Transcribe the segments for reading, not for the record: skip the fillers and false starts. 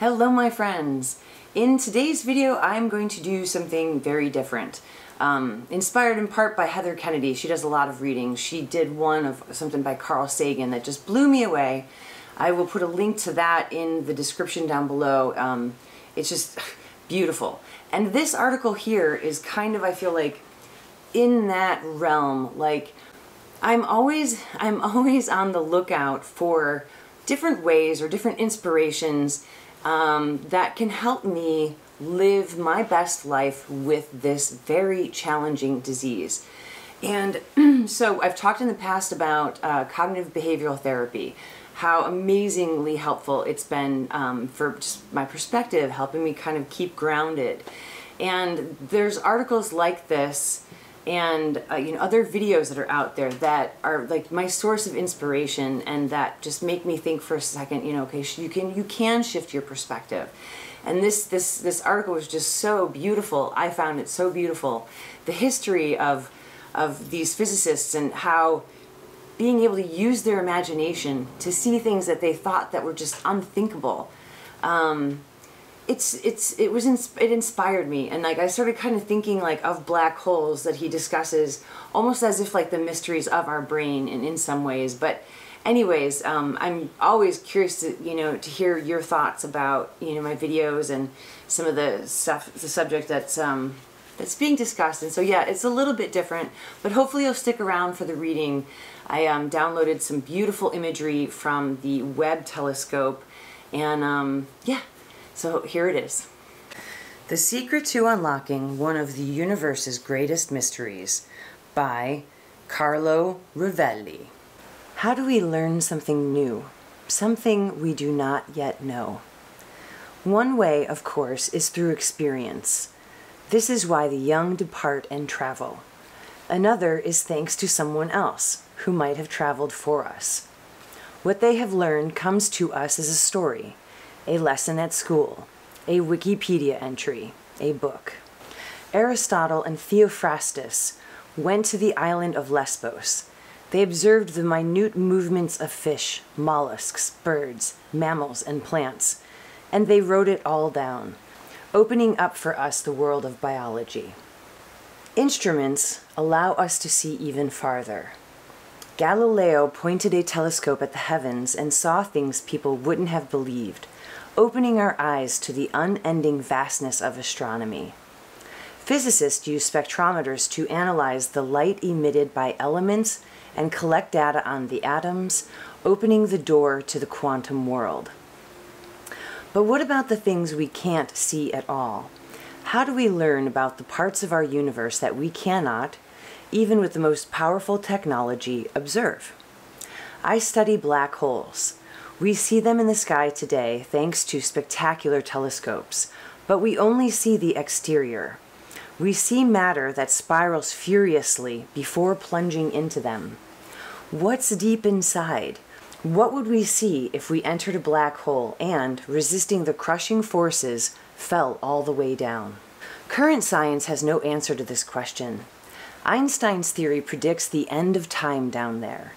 Hello my friends! In today's video I'm going to do something very different. Inspired in part by Heather Kennedy. She does a lot of readings. She did one of something by Carl Sagan that just blew me away. I will put a link to that in the description down below. It's just beautiful. And this article here is kind of, I feel like, in that realm. Like, I'm always on the lookout for different ways or different inspirations that can help me live my best life with this very challenging disease. And so I've talked in the past about cognitive behavioral therapy, how amazingly helpful it's been for just my perspective, helping me kind of keep grounded. And there's articles like this and you know, other videos that are out there that are like my source of inspiration and that just make me think for a second, you know, okay, you can shift your perspective. And this article was just so beautiful. I found it so beautiful. The history of these physicists and how being able to use their imagination to see things that they thought that were just unthinkable. It inspired me, and like I started kind of thinking like of black holes that he discusses, almost as if like the mysteries of our brain in some ways. But anyways, I'm always curious to, you know, to hear your thoughts about, you know, my videos and some of the stuff, the subject that's being discussed. And so yeah, it's a little bit different, but hopefully you'll stick around for the reading. I downloaded some beautiful imagery from the Webb telescope, and yeah. So here it is. The Secret to Unlocking One of the Universe's Greatest Mysteries by Carlo Rovelli. How do we learn something new? Something we do not yet know. One way, of course, is through experience. This is why the young depart and travel. Another is thanks to someone else who might have traveled for us. What they have learned comes to us as a story. A lesson at school, a Wikipedia entry, a book. Aristotle and Theophrastus went to the island of Lesbos. They observed the minute movements of fish, mollusks, birds, mammals, and plants, and they wrote it all down, opening up for us the world of biology. Instruments allow us to see even farther. Galileo pointed a telescope at the heavens and saw things people wouldn't have believed, opening our eyes to the unending vastness of astronomy. Physicists use spectrometers to analyze the light emitted by elements and collect data on the atoms, opening the door to the quantum world. But what about the things we can't see at all? How do we learn about the parts of our universe that we cannot, even with the most powerful technology, observe? I study black holes. We see them in the sky today thanks to spectacular telescopes, but we only see the exterior. We see matter that spirals furiously before plunging into them. What's deep inside? What would we see if we entered a black hole and, resisting the crushing forces, fell all the way down? Current science has no answer to this question. Einstein's theory predicts the end of time down there.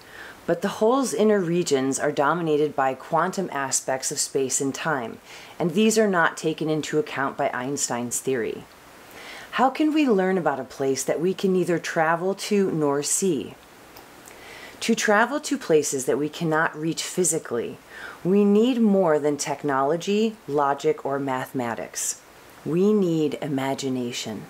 But the hole's inner regions are dominated by quantum aspects of space and time, and these are not taken into account by Einstein's theory. How can we learn about a place that we can neither travel to nor see? To travel to places that we cannot reach physically, we need more than technology, logic, or mathematics. We need imagination.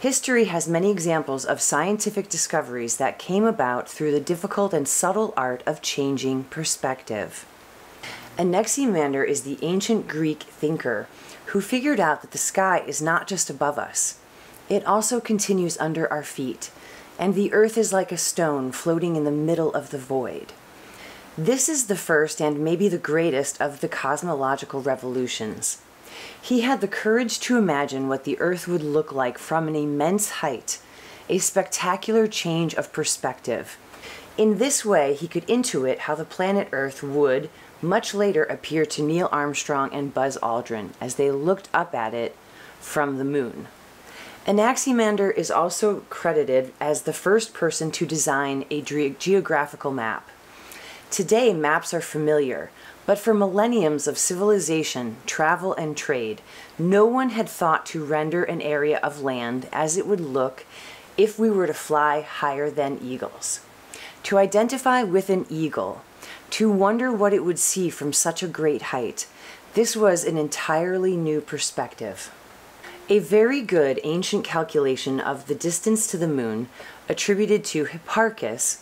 History has many examples of scientific discoveries that came about through the difficult and subtle art of changing perspective. Anaximander is the ancient Greek thinker who figured out that the sky is not just above us. It also continues under our feet, and the earth is like a stone floating in the middle of the void. This is the first and maybe the greatest of the cosmological revolutions. He had the courage to imagine what the Earth would look like from an immense height, a spectacular change of perspective. In this way, he could intuit how the planet Earth would, much later, appear to Neil Armstrong and Buzz Aldrin as they looked up at it from the moon. Anaximander is also credited as the first person to design a geographical map. Today, maps are familiar, but for millenniums of civilization, travel, and trade, no one had thought to render an area of land as it would look if we were to fly higher than eagles. To identify with an eagle, to wonder what it would see from such a great height, this was an entirely new perspective. A very good ancient calculation of the distance to the moon, attributed to Hipparchus,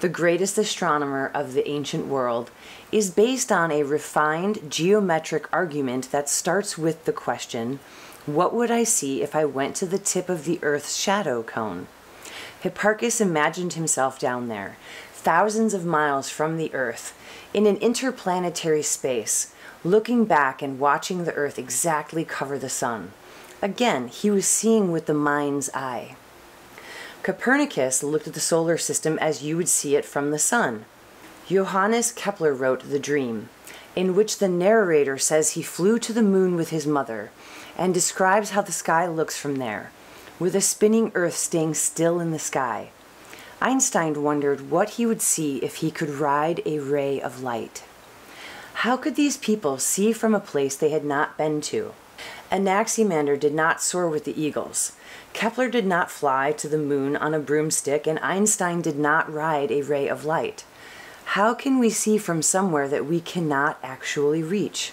the greatest astronomer of the ancient world, is based on a refined geometric argument that starts with the question, what would I see if I went to the tip of the Earth's shadow cone? Hipparchus imagined himself down there, thousands of miles from the Earth, in an interplanetary space, looking back and watching the Earth exactly cover the sun. Again, he was seeing with the mind's eye. Copernicus looked at the solar system as you would see it from the sun. Johannes Kepler wrote The Dream, in which the narrator says he flew to the moon with his mother and describes how the sky looks from there, with a spinning Earth staying still in the sky. Einstein wondered what he would see if he could ride a ray of light. How could these people see from a place they had not been to? Anaximander did not soar with the eagles. Kepler did not fly to the moon on a broomstick, and Einstein did not ride a ray of light. How can we see from somewhere that we cannot actually reach?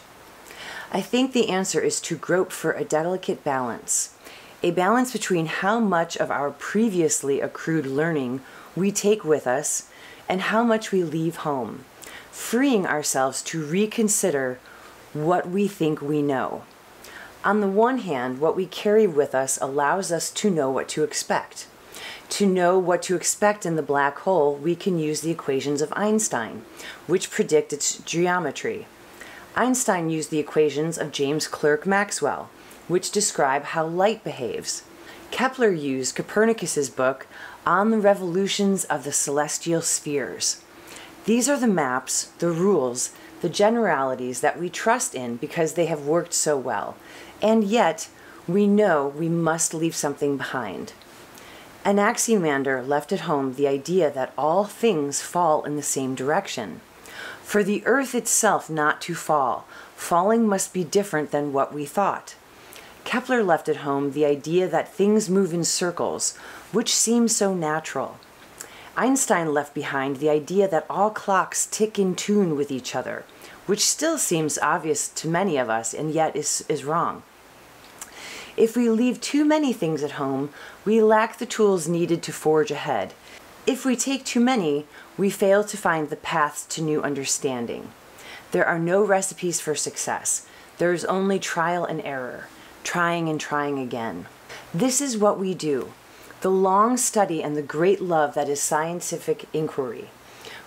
I think the answer is to grope for a delicate balance, a balance between how much of our previously accrued learning we take with us and how much we leave home, freeing ourselves to reconsider what we think we know. On the one hand, what we carry with us allows us to know what to expect. To know what to expect in the black hole, we can use the equations of Einstein, which predict its geometry. Einstein used the equations of James Clerk Maxwell, which describe how light behaves. Kepler used Copernicus's book on the revolutions of the celestial spheres. These are the maps, the rules, the generalities that we trust in because they have worked so well. And yet, we know we must leave something behind. Anaximander left at home the idea that all things fall in the same direction. For the Earth itself not to fall, falling must be different than what we thought. Kepler left at home the idea that things move in circles, which seems so natural. Einstein left behind the idea that all clocks tick in tune with each other, which still seems obvious to many of us and yet is wrong. If we leave too many things at home, we lack the tools needed to forge ahead. If we take too many, we fail to find the paths to new understanding. There are no recipes for success. There is only trial and error, trying and trying again. This is what we do, the long study and the great love that is scientific inquiry.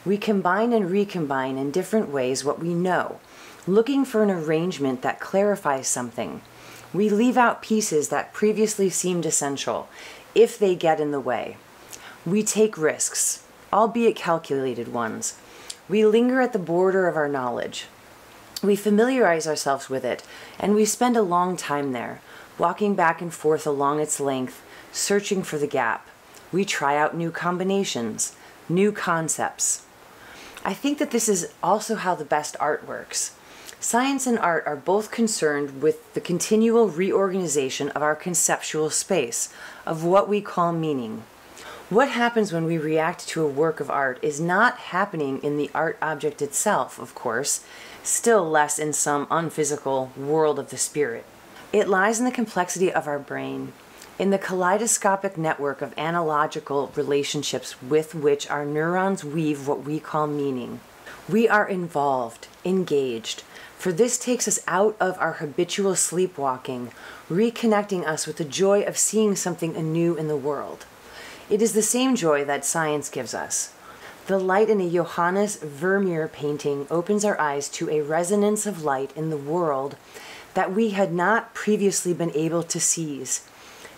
We combine and recombine in different ways what we know, looking for an arrangement that clarifies something. We leave out pieces that previously seemed essential, if they get in the way. We take risks, albeit calculated ones. We linger at the border of our knowledge. We familiarize ourselves with it, and we spend a long time there, walking back and forth along its length, searching for the gap. We try out new combinations, new concepts. I think that this is also how the best art works. Science and art are both concerned with the continual reorganization of our conceptual space, of what we call meaning. What happens when we react to a work of art is not happening in the art object itself, of course, still less in some unphysical world of the spirit. It lies in the complexity of our brain, in the kaleidoscopic network of analogical relationships with which our neurons weave what we call meaning. We are involved, engaged, for this takes us out of our habitual sleepwalking, reconnecting us with the joy of seeing something anew in the world. It is the same joy that science gives us. The light in a Johannes Vermeer painting opens our eyes to a resonance of light in the world that we had not previously been able to seize.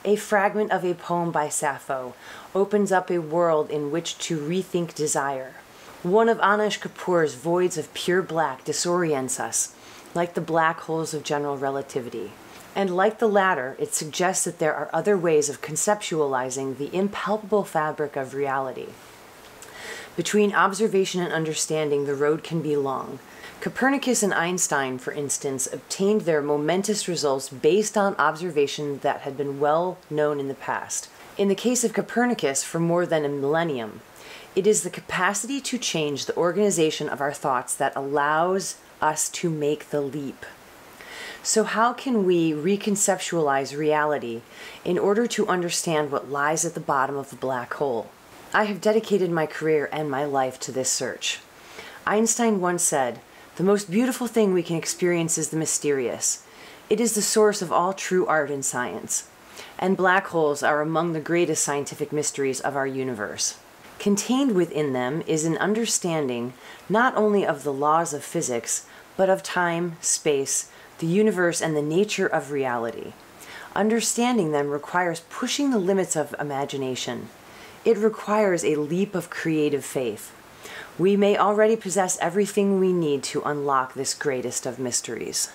A fragment of a poem by Sappho opens up a world in which to rethink desire. One of Anish Kapoor's voids of pure black disorients us, like the black holes of general relativity. And like the latter, it suggests that there are other ways of conceptualizing the impalpable fabric of reality. Between observation and understanding, the road can be long. Copernicus and Einstein, for instance, obtained their momentous results based on observation that had been well known in the past. In the case of Copernicus, for more than a millennium, it is the capacity to change the organization of our thoughts that allows us to make the leap. So how can we reconceptualize reality in order to understand what lies at the bottom of the black hole? I have dedicated my career and my life to this search. Einstein once said, "The most beautiful thing we can experience is the mysterious. It is the source of all true art and science." And black holes are among the greatest scientific mysteries of our universe. Contained within them is an understanding not only of the laws of physics, but of time, space, the universe, and the nature of reality. Understanding them requires pushing the limits of imagination. It requires a leap of creative faith. We may already possess everything we need to unlock this greatest of mysteries.